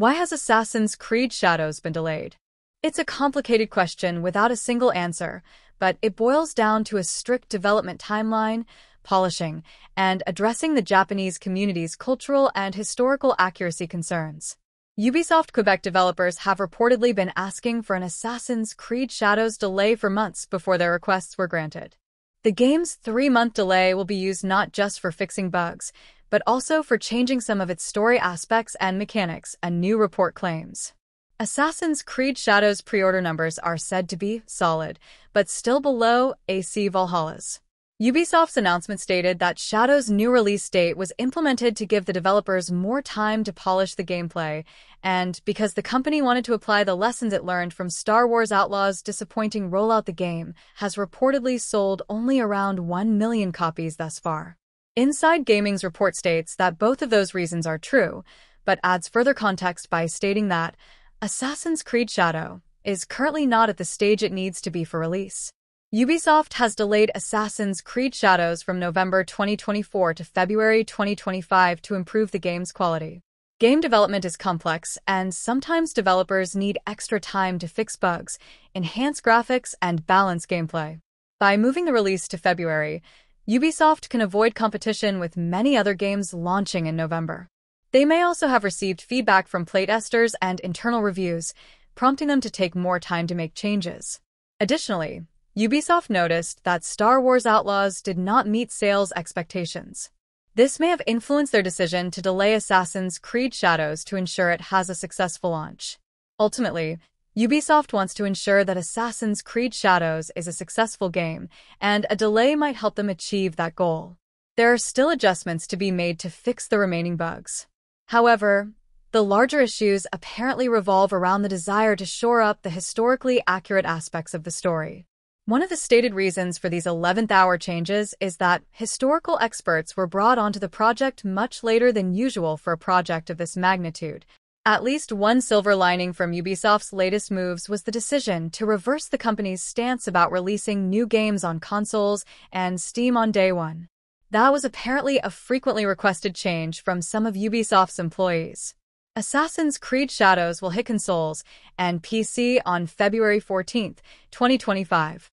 Why has Assassin's Creed Shadows been delayed? It's a complicated question without a single answer, but it boils down to a strict development timeline, polishing, and addressing the Japanese community's cultural and historical accuracy concerns. Ubisoft Quebec developers have reportedly been asking for an Assassin's Creed Shadows delay for months before their requests were granted. The game's 3-month delay will be used not just for fixing bugs, but also for changing some of its story aspects and mechanics, a new report claims. Assassin's Creed Shadows pre-order numbers are said to be solid, but still below AC Valhalla's. Ubisoft's announcement stated that Shadows' new release date was implemented to give the developers more time to polish the gameplay, and because the company wanted to apply the lessons it learned from Star Wars Outlaws' disappointing rollout, the game has reportedly sold only around 1 million copies thus far. Inside Gaming's report states that both of those reasons are true, but adds further context by stating that Assassin's Creed Shadow is currently not at the stage it needs to be for release. Ubisoft has delayed Assassin's Creed Shadows from November 2024 to February 2025 to improve the game's quality. Game development is complex, and sometimes developers need extra time to fix bugs, enhance graphics, and balance gameplay. By moving the release to February, Ubisoft can avoid competition with many other games launching in November. They may also have received feedback from playtesters and internal reviews, prompting them to take more time to make changes. Additionally, Ubisoft noticed that Star Wars Outlaws did not meet sales expectations. This may have influenced their decision to delay Assassin's Creed Shadows to ensure it has a successful launch. Ultimately, Ubisoft wants to ensure that Assassin's Creed Shadows is a successful game, and a delay might help them achieve that goal. There are still adjustments to be made to fix the remaining bugs. However, the larger issues apparently revolve around the desire to shore up the historically accurate aspects of the story. One of the stated reasons for these 11th-hour changes is that historical experts were brought onto the project much later than usual for a project of this magnitude. At least one silver lining from Ubisoft's latest moves was the decision to reverse the company's stance about releasing new games on consoles and Steam on day one. That was apparently a frequently requested change from some of Ubisoft's employees. Assassin's Creed Shadows will hit consoles and PC on February 14, 2025.